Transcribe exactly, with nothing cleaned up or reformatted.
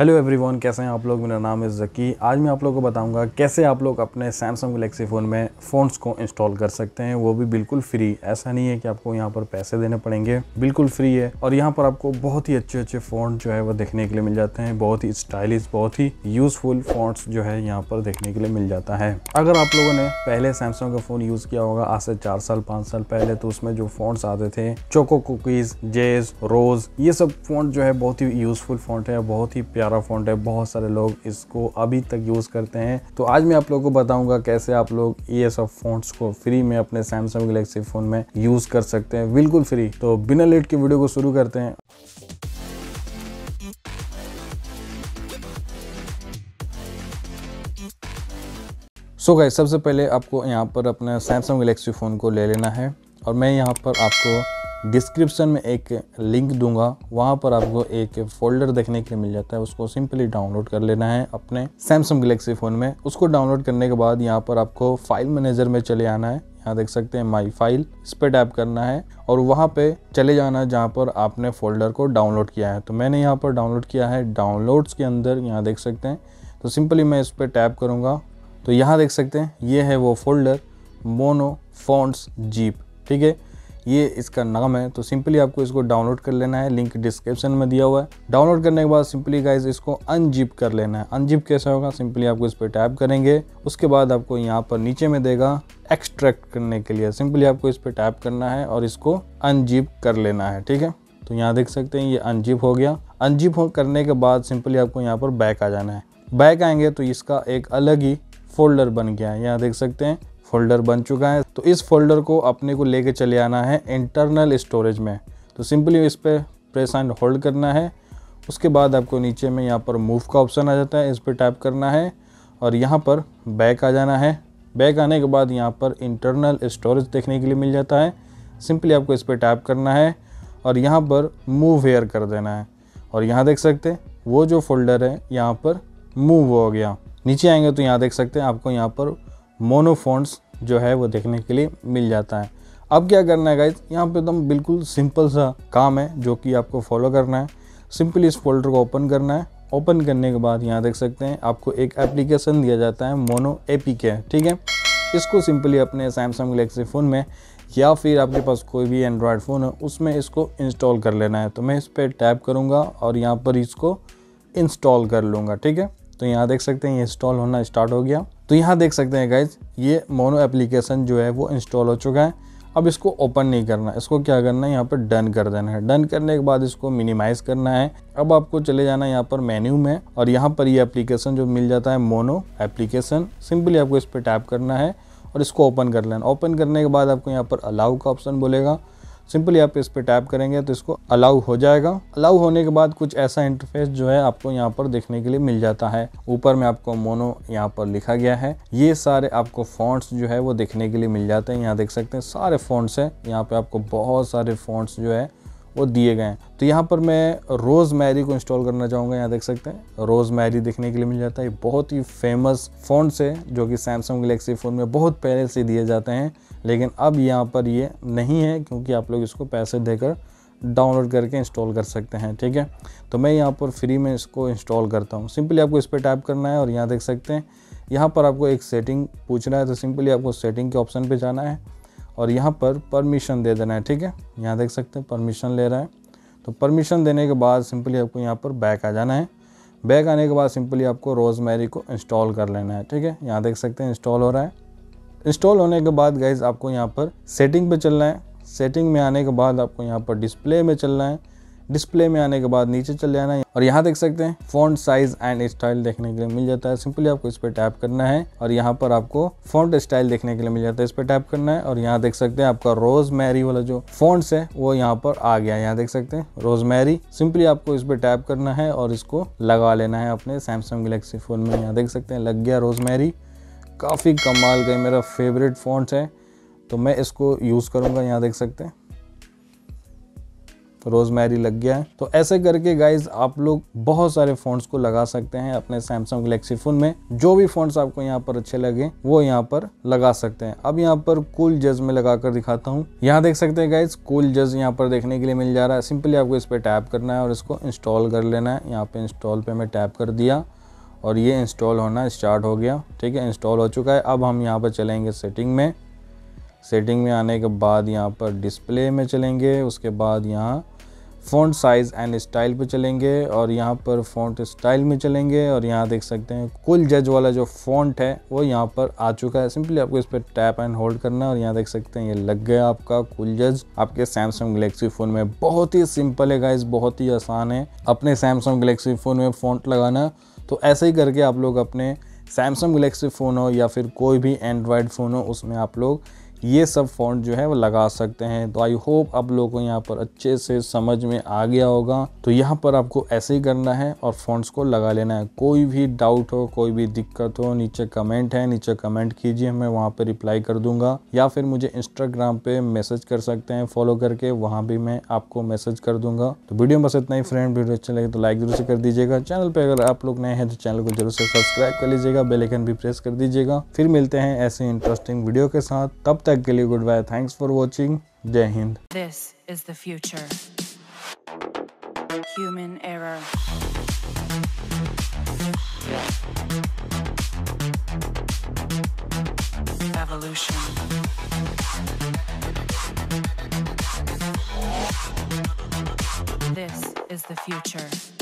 Hello everyone, कैसे हैं आप लोग। मेरा नाम है ज़की। आज मैं आप लोगों को बताऊंगा कैसे आप लोग अपने सैमसंग गैलेक्सी फ़ोन में फ़ॉन्ट्स को इंस्टॉल कर सकते हैं, वो भी बिल्कुल फ्री। ऐसा नहीं है कि आपको यहां पर पैसे देने पड़ेंगे, बिल्कुल फ्री है। और यहां पर आपको बहुत ही अच्छे अच्छे फ़ॉन्ट जो है वो देखने के लिए मिल जाते हैं, बहुत ही स्टाइलिश, बहुत ही यूज़फुल फ़ॉन्ट्स जो है यहाँ पर देखने के लिए मिल जाता है। अगर आप लोगों ने पहले सैमसंग का फ़ोन यूज़ किया होगा, आज से चार साल पाँच साल पहले, तो उसमें जो फ़ॉन्ट्स आते थे, चोको कुकीज़, जेज, रोज़, ये सब फ़ॉन्ट जो है बहुत ही यूज़फुल फ़ॉन्ट है, बहुत ही प्यारा फ़ॉन्ट है। बहुत सारे लोग इसको अभी तक यूज़ करते हैं। तो आज मैं आप लोगों को बताऊंगा कैसे आप लोग ये सब फ़ॉन्ट्स को फ्री में अपने सैमसंग गैलेक्सी फ़ोन में यूज़ कर सकते हैं, बिल्कुल फ्री। तो बिना लेट के वीडियो को शुरू करते हैं। सो गाइस, सबसे पहले आपको यहाँ पर अपने सैमसंग गैलेक्सी फ़ोन को ले लेना है और मैं यहाँ पर आपको डिस्क्रिप्शन में एक लिंक दूंगा, वहाँ पर आपको एक फोल्डर देखने के लिए मिल जाता है, उसको सिंपली डाउनलोड कर लेना है अपने सैमसंग गैलेक्सी फ़ोन में। उसको डाउनलोड करने के बाद यहाँ पर आपको फाइल मैनेजर में चले आना है। यहाँ देख सकते हैं माई फाइल, इस पर टैप करना है और वहाँ पे चले जाना है जहाँ पर आपने फोल्डर को डाउनलोड किया है। तो मैंने यहाँ पर डाउनलोड किया है, डाउनलोड्स के अंदर यहाँ देख सकते हैं। तो सिंपली मैं इस पर टैप करूँगा तो यहाँ देख सकते हैं ये है वो फोल्डर, मोनो फॉन्ट्स जीप, ठीक है, ये इसका नाम है। तो सिंपली आपको इसको डाउनलोड कर लेना है, लिंक डिस्क्रिप्शन में दिया हुआ है। डाउनलोड करने के बाद सिंपली गाइस इसको अनजिप कर लेना है। अनजिप कैसे होगा, सिंपली आपको इस पर टैप करेंगे, उसके बाद आपको यहाँ पर नीचे में देगा एक्सट्रैक्ट करने के लिए, सिंपली आपको इस पर टैप करना है और इसको अनजिप कर लेना है, ठीक है। तो यहाँ देख सकते हैं ये अनजिप हो गया। अनजिप हो करने के बाद सिंपली आपको यहाँ पर बैक आ जाना है। बैक आएंगे तो इसका एक अलग ही फोल्डर बन गया है, यहाँ देख सकते हैं फोल्डर बन चुका है। तो इस फोल्डर को अपने को लेके चले आना है इंटरनल स्टोरेज में। तो सिंपली इस पर प्रेस एंड होल्ड करना है, उसके बाद आपको नीचे में यहाँ पर मूव का ऑप्शन आ जाता है, इस पर टैप करना है और यहाँ पर बैक आ जाना है। बैक आने के बाद यहाँ पर इंटरनल स्टोरेज देखने के लिए मिल जाता है, सिंपली आपको इस पर टैप करना है और यहाँ पर मूव हेयर कर देना है और यहाँ देख सकते हैं वो जो फोल्डर है यहाँ पर मूव हो गया। नीचे आएंगे तो यहाँ देख सकते हैं आपको यहाँ पर मोनो फॉन्ट्स जो है वो देखने के लिए मिल जाता है। अब क्या करना है गाइज, यहाँ पे एकदम बिल्कुल सिंपल सा काम है जो कि आपको फॉलो करना है। सिंपली इस फोल्डर को ओपन करना है। ओपन करने के बाद यहाँ देख सकते हैं आपको एक एप्लीकेशन दिया जाता है, मोनो एपीके, ठीक है। इसको सिंपली अपने सैमसंग गैलेक्सी फ़ोन में या फिर आपके पास कोई भी एंड्रॉयड फ़ोन है उसमें इसको इंस्टॉल कर लेना है। तो मैं इस पर टैप करूँगा और यहाँ पर इसको इंस्टॉल कर लूँगा, ठीक है। तो यहाँ देख सकते हैं ये इंस्टॉल होना स्टार्ट हो गया। तो यहाँ देख सकते हैं गाइज ये मोनो एप्लीकेशन जो है वो इंस्टॉल हो चुका है। अब इसको ओपन नहीं करना, इसको क्या करना है यहाँ पर डन कर देना है। डन करने के बाद इसको मिनिमाइज़ करना है। अब आपको चले जाना है यहाँ पर मेन्यू में और यहाँ पर ये एप्लीकेशन जो मिल जाता है मोनो एप्लीकेशन, सिंपली आपको इस पर टैप करना है और इसको ओपन कर लेना। ओपन करने के बाद आपको यहाँ पर अलाउ का ऑप्शन बोलेगा, सिंपली आप इस पर टैप करेंगे तो इसको अलाउ हो जाएगा। अलाउ होने के बाद कुछ ऐसा इंटरफेस जो है आपको यहाँ पर देखने के लिए मिल जाता है। ऊपर में आपको मोनो यहाँ पर लिखा गया है। ये सारे आपको फॉन्ट्स जो है वो देखने के लिए मिल जाते हैं। यहाँ देख सकते हैं सारे फॉन्ट्स हैं, यहाँ पे आपको बहुत सारे फॉन्ट्स जो है वो दिए गए हैं। तो यहाँ पर मैं रोज़मेरी को इंस्टॉल करना चाहूँगा। यहाँ देख सकते हैं रोज़मेरी देखने के लिए मिल जाता है। बहुत ही फेमस फ़ॉन्ट्स है जो कि सैमसंग गैलेक्सी फ़ोन में बहुत पहले से दिए जाते हैं, लेकिन अब यहाँ पर ये नहीं है क्योंकि आप लोग इसको पैसे देकर डाउनलोड करके इंस्टॉल कर सकते हैं, ठीक है। तो मैं यहाँ पर फ्री में इसको इंस्टॉल करता हूँ। सिंपली आपको इस पर टैप करना है और यहाँ देख सकते हैं यहाँ पर आपको एक सेटिंग पूछ रहा है। तो सिंपली आपको सेटिंग के ऑप्शन पर जाना है और यहाँ पर परमिशन दे देना है, ठीक है। यहाँ देख सकते हैं परमिशन ले रहा है। तो परमिशन देने के बाद सिंपली आपको यहाँ पर बैक आ जाना है। बैक आने के बाद सिंपली आपको रोज़मेरी को इंस्टॉल कर लेना है, ठीक है। यहाँ देख सकते हैं इंस्टॉल हो रहा है। इंस्टॉल होने के बाद गाइज आपको यहाँ पर सेटिंग पे चलना है। सेटिंग में आने के बाद आपको यहाँ पर डिस्प्ले में चलना है। डिस्प्ले में आने के बाद नीचे चले आना है और यहाँ देख सकते हैं फॉन्ट साइज एंड स्टाइल देखने के लिए मिल जाता है। सिंपली आपको इस पर टैप करना है और यहाँ पर आपको फॉन्ट स्टाइल देखने के लिए मिल जाता है, इस पर टैप करना है और यहाँ देख सकते हैं आपका रोज़मेरी वाला जो फॉन्ट्स है वो यहाँ पर आ गया। यहाँ देख सकते हैं रोज़मेरी, सिंपली आपको इस पर टैप करना है और इसको लगा लेना है अपने सैमसंग गैलेक्सी फ़ोन में। यहाँ देख सकते हैं लग गया रोज़मेरी, काफ़ी कमाल का मेरा फेवरेट फॉन्ट्स है, तो मैं इसको यूज़ करूँगा। यहाँ देख सकते हैं रोजमेरी लग गया है। तो ऐसे करके गाइज आप लोग बहुत सारे फ़ॉन्ट्स को लगा सकते हैं अपने सैमसंग गैलेक्सी फ़ोन में। जो भी फ़ॉन्ट्स आपको यहाँ पर अच्छे लगे वो यहाँ पर लगा सकते हैं। अब यहाँ पर कूल जैज में लगा कर दिखाता हूँ। यहाँ देख सकते हैं गाइज कूल जैज यहाँ पर देखने के लिए मिल जा रहा है। सिंपली आपको इस पर टैप करना है और इसको इंस्टॉल कर लेना है। यहाँ पर इंस्टॉल पर मैं टैप कर दिया और ये इंस्टॉल होना स्टार्ट हो गया। ठीक है, इंस्टॉल हो चुका है। अब हम यहाँ पर चलेंगे सेटिंग में। सेटिंग में आने के बाद यहाँ पर डिस्प्ले में चलेंगे, उसके बाद यहाँ फ़ॉन्ट साइज़ एंड स्टाइल पे चलेंगे और यहाँ पर फ़ॉन्ट स्टाइल में चलेंगे और यहाँ देख सकते हैं कूल जैज वाला जो फ़ॉन्ट है वो यहाँ पर आ चुका है। सिंपली आपको इस पर टैप एंड होल्ड करना है और यहाँ देख सकते हैं ये लग गया आपका कूल जैज आपके सैमसंग गैलेक्सी फ़ोन में। बहुत ही सिंपल है गाइस, बहुत ही आसान है अपने सैमसंग गैलेक्सी फ़ोन में फ़ॉन्ट लगाना। तो ऐसे ही करके आप लोग अपने सैमसंग गैलेक्सी फ़ोन हो या फिर कोई भी एंड्रॉयड फ़ोन हो उसमें आप लोग ये सब फ़ॉन्ट जो है वो लगा सकते हैं। तो आई होप आप लोगों को यहाँ पर अच्छे से समझ में आ गया होगा। तो यहाँ पर आपको ऐसे ही करना है और फ़ॉन्ट्स को लगा लेना है। कोई भी डाउट हो, कोई भी दिक्कत हो, नीचे कमेंट है, नीचे कमेंट कीजिए, मैं वहाँ पर रिप्लाई कर दूंगा या फिर मुझे इंस्टाग्राम पे मैसेज कर सकते हैं फॉलो करके, वहाँ भी मैं आपको मैसेज कर दूंगा। तो वीडियो में बस इतना ही फ्रेंड। वीडियो अच्छा लगे तो लाइक जरूर से कर दीजिएगा। चैनल पर अगर आप लोग नए हैं तो चैनल को जरूर से सब्सक्राइब कर लीजिएगा, बेल आइकन भी प्रेस कर दीजिएगा। फिर मिलते हैं ऐसे इंटरेस्टिंग वीडियो के साथ। तब तक के लिए good bye, thanks for watching, जय Hind. This is the future, human error, evolution. This is the future.